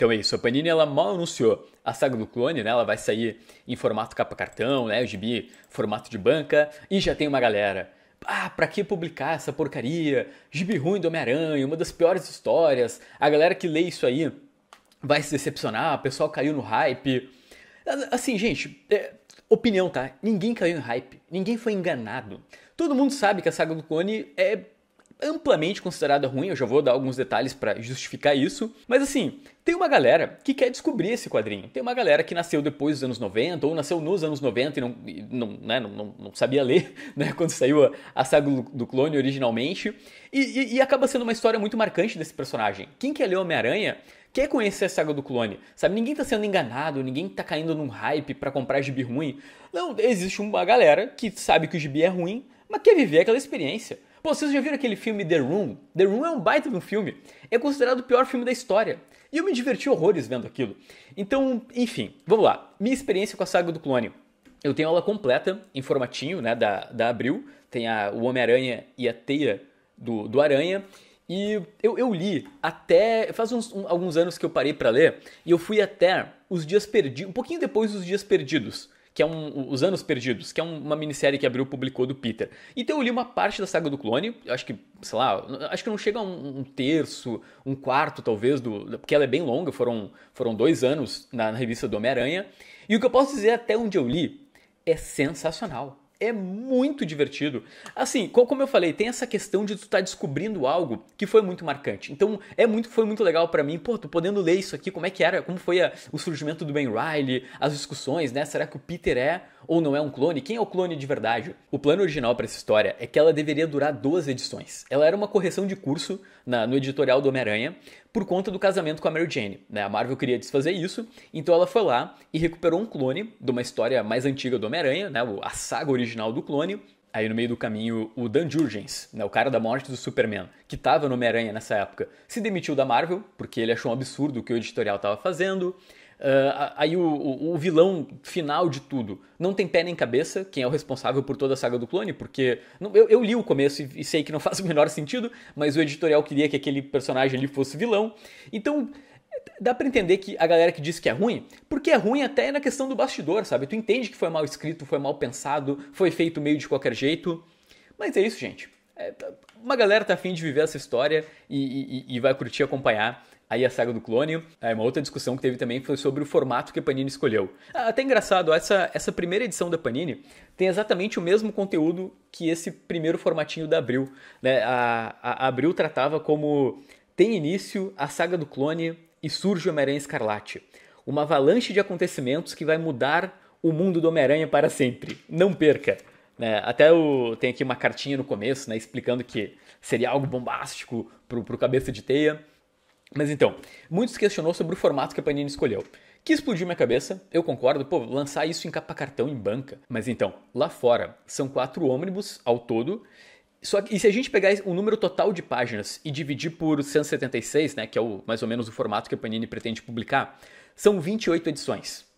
Então é isso, a Panini ela mal anunciou a Saga do Clone, né? Ela vai sair em formato capa-cartão, né? O gibi, formato de banca, e já tem uma galera. Ah, pra que publicar essa porcaria? Gibi ruim do Homem-Aranha, uma das piores histórias. A galera que lê isso aí vai se decepcionar, o pessoal caiu no hype. Assim, gente, opinião, tá? Ninguém caiu no hype, ninguém foi enganado. Todo mundo sabe que a Saga do Clone é amplamente considerada ruim, eu já vou dar alguns detalhes pra justificar isso. Mas assim, tem uma galera que quer descobrir esse quadrinho. Tem uma galera que nasceu depois dos anos 90, ou nasceu nos anos 90 e não sabia ler, né, quando saiu a Saga do Clone originalmente. E acaba sendo uma história muito marcante desse personagem. Quem quer ler Homem-Aranha quer conhecer a Saga do Clone, sabe? Ninguém tá sendo enganado, ninguém tá caindo num hype pra comprar gibi ruim. Não, existe uma galera que sabe que o gibi é ruim, mas quer viver aquela experiência. Pô, vocês já viram aquele filme The Room? The Room é um baita de um filme. É considerado o pior filme da história. E eu me diverti horrores vendo aquilo. Então, enfim, vamos lá. Minha experiência com a Saga do Clone. Eu tenho ela completa, em formatinho, né, da Abril. Tem o Homem-Aranha e a Teia do Aranha. E eu li até... Faz alguns anos que eu parei pra ler. E eu fui até Os Dias Perdidos. Um pouquinho depois dos Dias Perdidos. Que é Os Anos Perdidos, que é uma minissérie que Abril publicou do Peter. Então eu li uma parte da Saga do Clone, acho que, sei lá, acho que não chega a um terço, um quarto talvez, porque ela é bem longa, foram 2 anos na revista do Homem-Aranha. E o que eu posso dizer até onde eu li é sensacional. É muito divertido. Assim, como eu falei, tem essa questão de tu estar descobrindo algo que foi muito marcante. Então, foi muito legal pra mim. Pô, tô podendo ler isso aqui, como é que era? Como foi o surgimento do Ben Reilly, as discussões, né? Será que o Peter é ou não é um clone? Quem é o clone de verdade? O plano original pra essa história é que ela deveria durar 2 edições. Ela era uma correção de curso no editorial do Homem-Aranha, por conta do casamento com a Mary Jane, né? A Marvel queria desfazer isso, então ela foi lá e recuperou um clone de uma história mais antiga do Homem-Aranha, né? A saga original do clone. Aí no meio do caminho o Dan Jurgens, né? O cara da morte do Superman, que estava no Homem-Aranha nessa época, se demitiu da Marvel, porque ele achou um absurdo o que o editorial estava fazendo. Aí o vilão final de tudo não tem pé nem cabeça, quem é o responsável por toda a Saga do Clone, porque eu li o começo e sei que não faz o menor sentido, mas o editorial queria que aquele personagem ali fosse vilão. Então dá pra entender que a galera que diz que é ruim, porque é ruim até na questão do bastidor, sabe? Tu entende que foi mal escrito, foi mal pensado, foi feito meio de qualquer jeito. Mas é isso, gente. Uma galera tá afim de viver essa história e vai curtir acompanhar aí a Saga do Clone. Aí uma outra discussão que teve também foi sobre o formato que a Panini escolheu. Até engraçado, essa primeira edição da Panini tem exatamente o mesmo conteúdo que esse primeiro formatinho da Abril, né? A Abril tratava como tem início a Saga do Clone e surge o Homem-Aranha Escarlate. Uma avalanche de acontecimentos que vai mudar o mundo do Homem-Aranha para sempre. Não perca! Até tem aqui uma cartinha no começo, né, explicando que seria algo bombástico pro Cabeça de Teia. Mas então, muitos questionou sobre o formato que a Panini escolheu. Que explodiu minha cabeça, eu concordo, pô, lançar isso em capa-cartão, em banca. Mas então, lá fora, são 4 ônibus ao todo. Só que, e se a gente pegar o número total de páginas e dividir por 176, né, que é mais ou menos o formato que a Panini pretende publicar, são 28 edições.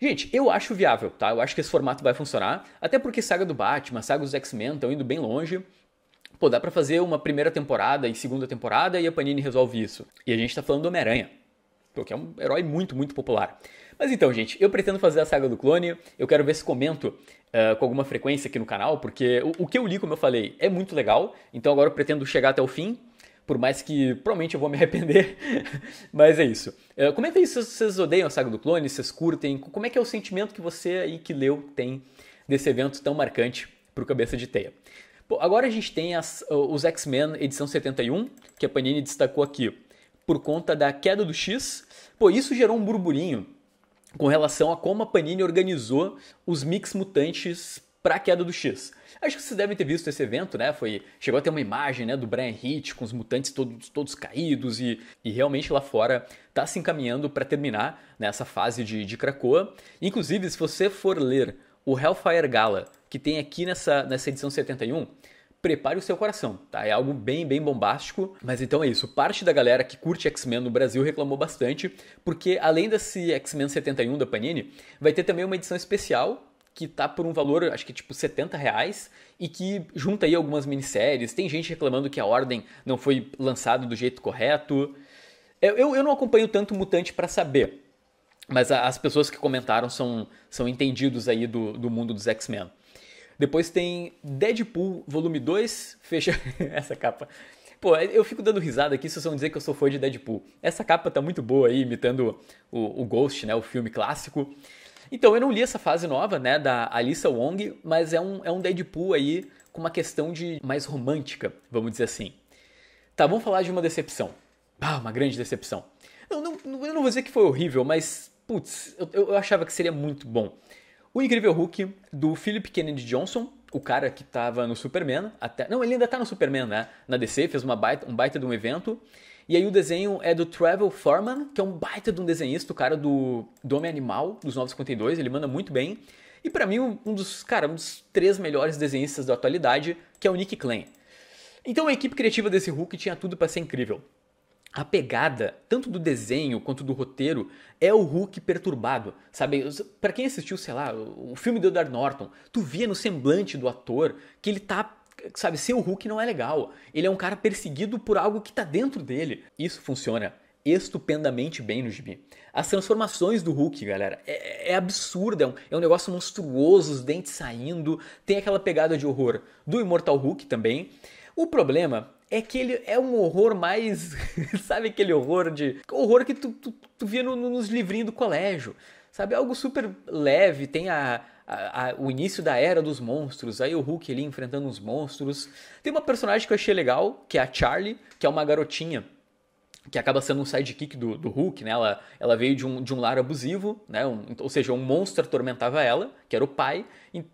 Gente, eu acho viável, tá? Eu acho que esse formato vai funcionar, até porque Saga do Batman, Saga dos X-Men estão indo bem longe. Pô, dá pra fazer uma primeira temporada e segunda temporada e a Panini resolve isso. E a gente tá falando do Homem-Aranha, que é um herói muito, muito popular. Mas então, gente, eu pretendo fazer a Saga do Clone, eu quero ver se comento com alguma frequência aqui no canal, porque o que eu li, como eu falei, é muito legal, então agora eu pretendo chegar até o fim, por mais que provavelmente eu vou me arrepender, mas é isso. Comenta aí se vocês odeiam a Saga do Clone, se vocês curtem, como é que é o sentimento que você aí que leu tem desse evento tão marcante pro Cabeça de Teia. Bom, agora a gente tem os X-Men edição 71, que a Panini destacou aqui por conta da Queda do X. Pô, isso gerou um burburinho com relação a como a Panini organizou os mix mutantes para a Queda do X. Acho que vocês devem ter visto esse evento, né? Chegou a ter uma imagem, né, do Brian Hitch com os mutantes todos caídos e realmente lá fora tá se encaminhando para terminar nessa fase de Krakoa. Inclusive, se você for ler o Hellfire Gala, que tem aqui nessa edição 71, prepare o seu coração, tá? É algo bem, bem bombástico. Mas então é isso. Parte da galera que curte X-Men no Brasil reclamou bastante, porque além desse X-Men 71 da Panini, vai ter também uma edição especial que tá por um valor, acho que tipo R$70, e que junta aí algumas minisséries. Tem gente reclamando que a ordem não foi lançada do jeito correto. Eu não acompanho tanto Mutante para saber, mas as pessoas que comentaram são entendidos aí do mundo dos X-Men. Depois tem Deadpool, volume 2, fecha essa capa. Pô, eu fico dando risada aqui se vocês vão dizer que eu sou fã de Deadpool. Essa capa tá muito boa aí, imitando o Ghost, né, o filme clássico. Então, eu não li essa fase nova, né, da Alyssa Wong, mas é um Deadpool aí com uma questão de mais romântica, vamos dizer assim. Tá, vamos falar de uma decepção. Ah, uma grande decepção. Eu não vou dizer que foi horrível, mas, putz, eu achava que seria muito bom. O Incrível Hulk, do Philip Kennedy Johnson, o cara que tava no Superman, não, ele ainda tá no Superman, né? Na DC, fez um baita de um evento. E aí o desenho é do Travel Foreman, que é um baita de um desenhista, o cara do Homem Animal, dos 952, ele manda muito bem. E pra mim, um dos três melhores desenhistas da atualidade, que é o Nick Klein. Então a equipe criativa desse Hulk tinha tudo pra ser incrível. A pegada, tanto do desenho quanto do roteiro, é o Hulk perturbado, sabe? Pra quem assistiu, sei lá, o filme do Edward Norton, tu via no semblante do ator que ele tá, sabe, ser o Hulk não é legal. Ele é um cara perseguido por algo que tá dentro dele. Isso funciona estupendamente bem no gibi. As transformações do Hulk, galera, é absurda, é um negócio monstruoso, os dentes saindo, tem aquela pegada de horror do Immortal Hulk também. O problema é que ele é um horror mais, sabe, aquele horror que tu via nos livrinhos do colégio, sabe, algo super leve, tem o início da era dos monstros, aí o Hulk ali enfrentando os monstros. Tem uma personagem que eu achei legal, que é a Charlie, que é uma garotinha, que acaba sendo um sidekick do Hulk, né, ela veio de um lar abusivo, né, ou seja, um monstro atormentava ela, que era o pai,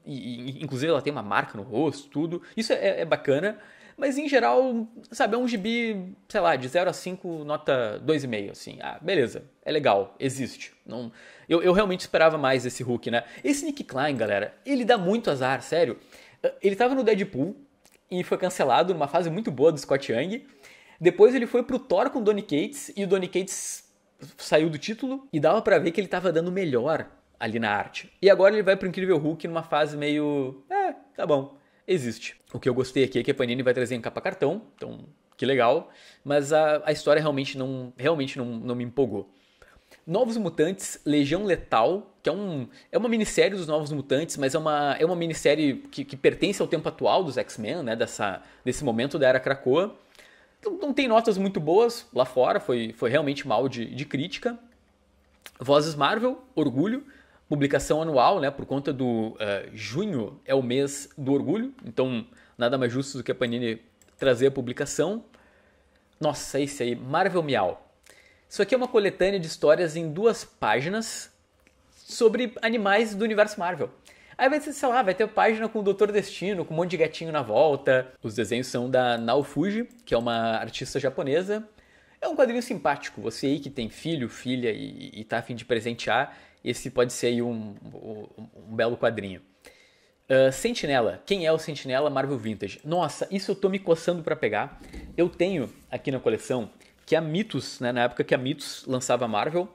e inclusive ela tem uma marca no rosto, tudo, isso é bacana. Mas, em geral, sabe, é um gibi, sei lá, de 0 a 5, nota 2,5, assim. Ah, beleza, é legal, existe. Não, eu realmente esperava mais esse Hulk, né? Esse Nick Klein, galera, ele dá muito azar, sério. Ele tava no Deadpool e foi cancelado numa fase muito boa do Skottie Young. Depois ele foi pro Thor com o Donny Cates e o Donny Cates saiu do título e dava pra ver que ele tava dando melhor ali na arte. E agora ele vai pro Incrível Hulk numa fase meio... tá bom. Existe. O que eu gostei aqui é que a Panini vai trazer em capa cartão, então que legal, mas a história realmente não me empolgou. Novos Mutantes, Legião Letal, que é uma minissérie dos Novos Mutantes, mas é uma minissérie que pertence ao tempo atual dos X-Men, né, desse momento da era Krakoa. Então, não tem notas muito boas lá fora, foi realmente mal de crítica. Vozes Marvel, Orgulho. Publicação anual, né, por conta do junho é o mês do orgulho, então nada mais justo do que a Panini trazer a publicação. Nossa, esse aí, Marvel Miau. Isso aqui é uma coletânea de histórias em 2 páginas sobre animais do universo Marvel. Aí vai ser, sei lá, vai ter página com o Doutor Destino, com um monte de gatinho na volta. Os desenhos são da Naofuji, que é uma artista japonesa. É um quadrinho simpático, você aí que tem filho, filha e tá a fim de presentear, esse pode ser aí um belo quadrinho. Sentinela. Quem é o Sentinela Marvel Vintage? Nossa, isso eu tô me coçando pra pegar. Eu tenho aqui na coleção que a Mythos, né, na época que a Mythos lançava a Marvel,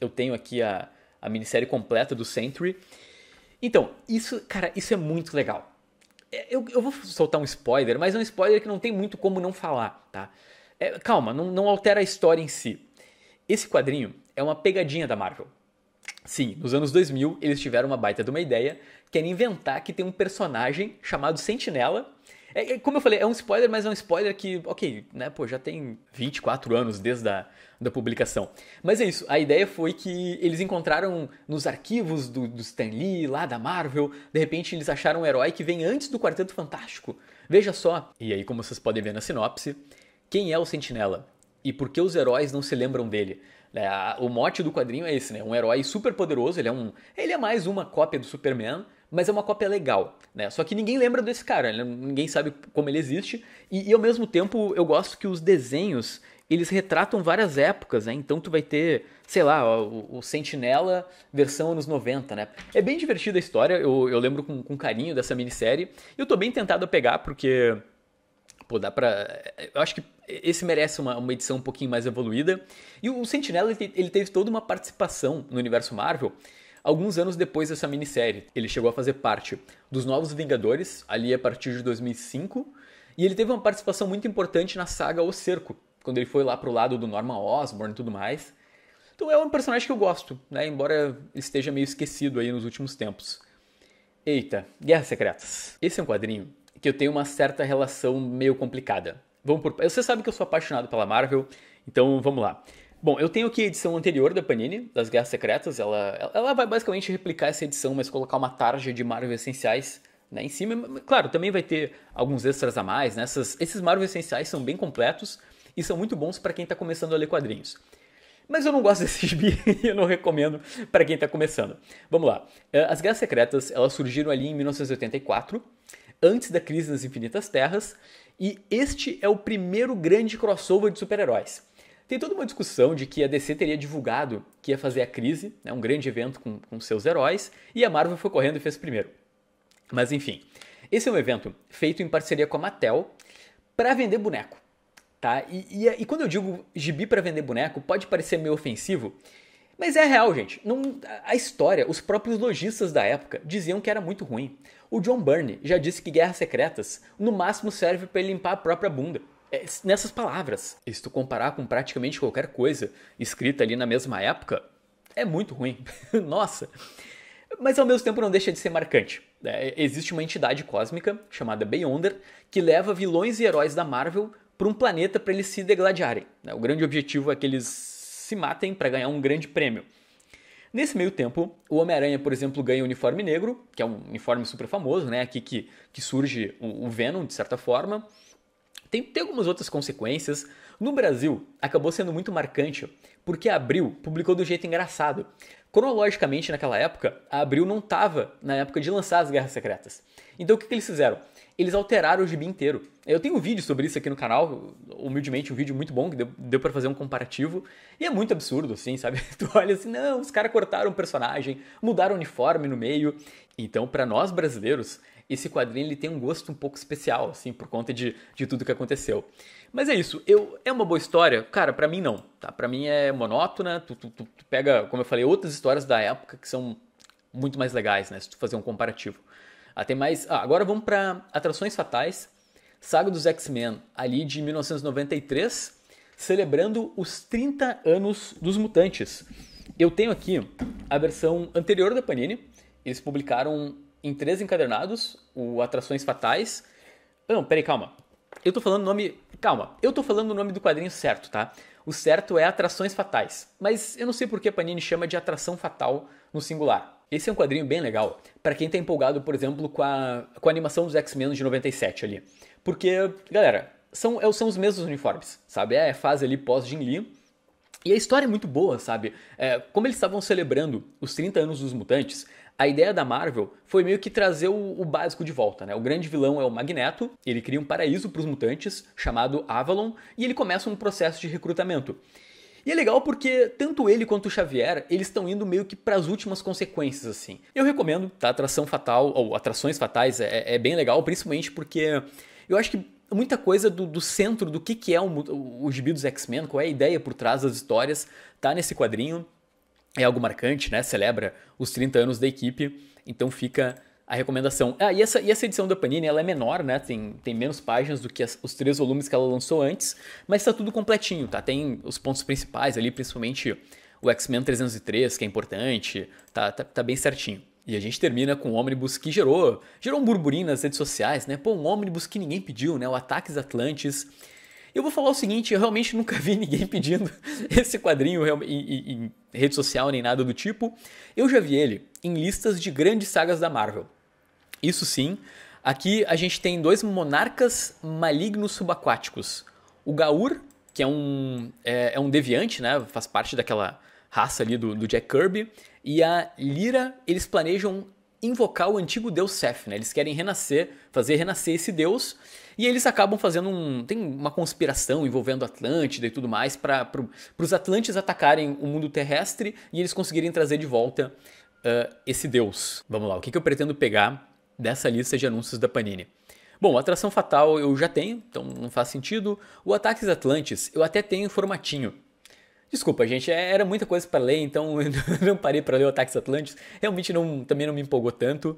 eu tenho aqui a minissérie completa do Sentry. Então, isso, cara, isso é muito legal. Eu vou soltar um spoiler, mas é um spoiler que não tem muito como não falar, tá? Calma, não altera a história em si. Esse quadrinho é uma pegadinha da Marvel. Sim, nos anos 2000 eles tiveram uma baita de uma ideia, que era inventar que tem um personagem chamado Sentinela. Como eu falei, é um spoiler, mas é um spoiler que, ok, né, pô, já tem 24 anos desde da publicação. Mas é isso, a ideia foi que eles encontraram nos arquivos do Stan Lee, lá da Marvel, de repente eles acharam um herói que vem antes do Quarteto Fantástico. Veja só, e aí como vocês podem ver na sinopse, quem é o Sentinela? E por que os heróis não se lembram dele? O mote do quadrinho é esse, né? Um herói super poderoso, ele é mais uma cópia do Superman, mas é uma cópia legal, né? Só que ninguém lembra desse cara, ninguém sabe como ele existe. E ao mesmo tempo eu gosto que os desenhos, eles retratam várias épocas, né? Então tu vai ter, sei lá, o Sentinela versão anos 90, né? É bem divertida a história, eu lembro com carinho dessa minissérie. Eu tô bem tentado a pegar porque... Pô, dá pra... Eu acho que esse merece uma edição um pouquinho mais evoluída. E o Sentinela, ele teve toda uma participação no universo Marvel alguns anos depois dessa minissérie. Ele chegou a fazer parte dos Novos Vingadores, ali a partir de 2005. E ele teve uma participação muito importante na saga O Cerco, quando ele foi lá pro lado do Norman Osborn e tudo mais. Então é um personagem que eu gosto, né? Embora esteja meio esquecido aí nos últimos tempos. Eita, Guerras Secretas. Esse é um quadrinho que eu tenho uma certa relação meio complicada. Vamos por... Você sabe que eu sou apaixonado pela Marvel, então vamos lá. Bom, eu tenho aqui a edição anterior da Panini, das Guerras Secretas. Ela vai basicamente replicar essa edição, mas colocar uma tarja de Marvel Essenciais, né, em cima. Claro, também vai ter alguns extras a mais, né? Esses Marvel Essenciais são bem completos e são muito bons para quem está começando a ler quadrinhos. Mas eu não gosto desse gibi e eu não recomendo para quem está começando. Vamos lá. As Guerras Secretas, elas surgiram ali em 1984, antes da Crise nas Infinitas Terras, e este é o primeiro grande crossover de super-heróis. Tem toda uma discussão de que a DC teria divulgado que ia fazer a Crise, né, um grande evento com seus heróis, e a Marvel foi correndo e fez primeiro. Mas enfim, esse é um evento feito em parceria com a Mattel para vender boneco. Tá? E quando eu digo gibi para vender boneco, pode parecer meio ofensivo, mas é real, gente. A história, os próprios lojistas da época diziam que era muito ruim. O John Byrne já disse que Guerras Secretas no máximo serve para limpar a própria bunda. É, nessas palavras, se tu comparar com praticamente qualquer coisa escrita ali na mesma época, é muito ruim. Nossa! Mas ao mesmo tempo não deixa de ser marcante. Existe uma entidade cósmica chamada Beyonder que leva vilões e heróis da Marvel para um planeta para eles se degladiarem. O grande objetivo é que eles se matem para ganhar um grande prêmio. Nesse meio tempo, o Homem-Aranha, por exemplo, ganha o uniforme negro, que é um uniforme super famoso, né? Aqui que surge o Venom, de certa forma. Tem algumas outras consequências. No Brasil, acabou sendo muito marcante, porque a Abril publicou do jeito engraçado. Cronologicamente, naquela época, a Abril não estava na época de lançar as Guerras Secretas. Então o que eles fizeram? Eles alteraram o gibi inteiro. Eu tenho um vídeo sobre isso aqui no canal, humildemente, um vídeo muito bom, que deu pra fazer um comparativo. E é muito absurdo, assim, sabe? Tu olha assim, não, os caras cortaram o personagem, mudaram o uniforme no meio. Então, pra nós brasileiros, esse quadrinho ele tem um gosto um pouco especial, assim, por conta de tudo que aconteceu. Mas é isso. É uma boa história? Cara, pra mim não, tá? Pra mim é monótona, tu pega, como eu falei, outras histórias da época que são muito mais legais, né? Se tu fazer um comparativo. Até mais. Agora vamos para Atrações Fatais, Saga dos X-Men, ali de 1993, celebrando os 30 anos dos Mutantes. Eu tenho aqui a versão anterior da Panini. Eles publicaram em 3 encadernados o Atrações Fatais. Não, peraí, calma. Eu tô falando o nome... Calma, eu tô falando o nome do quadrinho certo, tá? O certo é Atrações Fatais, mas eu não sei por que a Panini chama de Atração Fatal no singular. Esse é um quadrinho bem legal para quem tá empolgado, por exemplo, com a animação dos X-Men de 97 ali. Porque, galera, são os mesmos uniformes, sabe? É a fase ali pós-Jim Lee. E a história é muito boa, sabe? Como eles estavam celebrando os 30 anos dos Mutantes, a ideia da Marvel foi meio que trazer o básico de volta, né? O grande vilão é o Magneto, ele cria um paraíso para os mutantes, chamado Avalon, e ele começa um processo de recrutamento. E é legal porque tanto ele quanto o Xavier, eles estão indo meio que para as últimas consequências, assim. Eu recomendo, tá? Atração Fatal, ou Atrações Fatais, é bem legal, principalmente porque eu acho que muita coisa do centro do que é o gibi dos X-Men, qual é a ideia por trás das histórias, tá nesse quadrinho. É algo marcante, né? Celebra os 30 anos da equipe, então fica a recomendação. E essa edição da Panini, ela é menor, né? Tem menos páginas do que os 3 volumes que ela lançou antes, mas tá tudo completinho, tá? Tem os pontos principais ali, principalmente o X-Men 303, que é importante, tá bem certinho. E a gente termina com um ônibus que gerou um burburinho nas redes sociais, né? Pô, um ônibus que ninguém pediu, né? O Ataques Atlantes. Eu vou falar o seguinte, eu realmente nunca vi ninguém pedindo esse quadrinho em rede social nem nada do tipo. Eu já vi ele em listas de grandes sagas da Marvel. Isso sim, aqui a gente tem 2 monarcas malignos subaquáticos. O Gaur, que é um deviante, né? Faz parte daquela raça ali do Jack Kirby. E a Lyra, eles planejam invocar o antigo deus Seth, né? Eles querem fazer renascer esse deus, e eles acabam fazendo tem uma conspiração envolvendo Atlântida e tudo mais para os Atlantes atacarem o mundo terrestre e eles conseguirem trazer de volta esse deus. Vamos lá, o que eu pretendo pegar dessa lista de anúncios da Panini? Bom, Atração Fatal eu já tenho, então não faz sentido. O Ataques Atlantes eu até tenho em formatinho. Desculpa, gente, era muita coisa para ler, então eu não parei para ler o Ataques Atlantes. Realmente também não me empolgou tanto.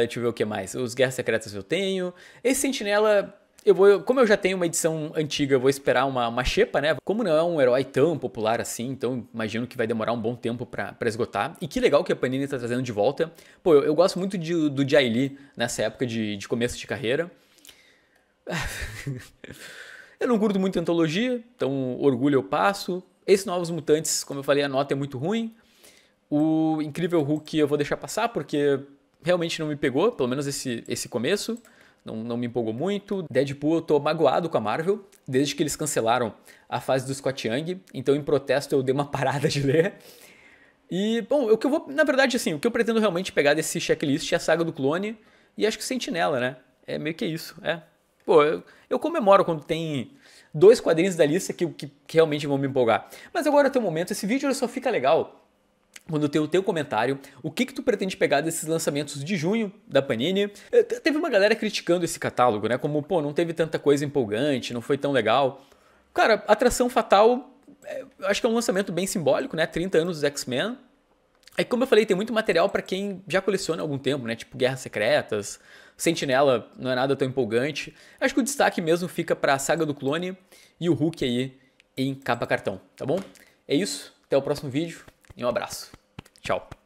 Deixa eu ver o que mais. Os Guerras Secretas eu tenho. Esse Sentinela, Eu vou, como eu já tenho uma edição antiga, eu vou esperar uma xepa, né? Como não é um herói tão popular assim, então imagino que vai demorar um bom tempo pra esgotar. E que legal que a Panini tá trazendo de volta. Pô, eu gosto muito do Jay Lee nessa época de começo de carreira. Eu não curto muito antologia, então orgulho eu passo. Esse Novos Mutantes, como eu falei, a nota é muito ruim. O Incrível Hulk eu vou deixar passar, porque realmente não me pegou, pelo menos esse começo. Não me empolgou muito. Deadpool eu tô magoado com a Marvel, desde que eles cancelaram a fase do Skottie Young. Então, em protesto, eu dei uma parada de ler. E, bom, o que eu vou... Na verdade, assim, o que eu pretendo realmente pegar desse checklist é a Saga do Clone e acho que Sentinela, né? É meio que isso, é. Pô, eu comemoro quando tem dois quadrinhos da lista que realmente vão me empolgar. Mas agora, até o momento, esse vídeo só fica legal quando tem o teu comentário, o que tu pretende pegar desses lançamentos de junho da Panini. Teve uma galera criticando esse catálogo, né? Como, pô, não teve tanta coisa empolgante, não foi tão legal. Cara, Atração Fatal, eu acho que é um lançamento bem simbólico, né? 30 anos dos X-Men. Aí, como eu falei, tem muito material pra quem já coleciona há algum tempo, né? Tipo Guerras Secretas, Sentinela não é nada tão empolgante. Acho que o destaque mesmo fica pra Saga do Clone e o Hulk aí em capa cartão, tá bom? É isso, até o próximo vídeo. E um abraço. Tchau.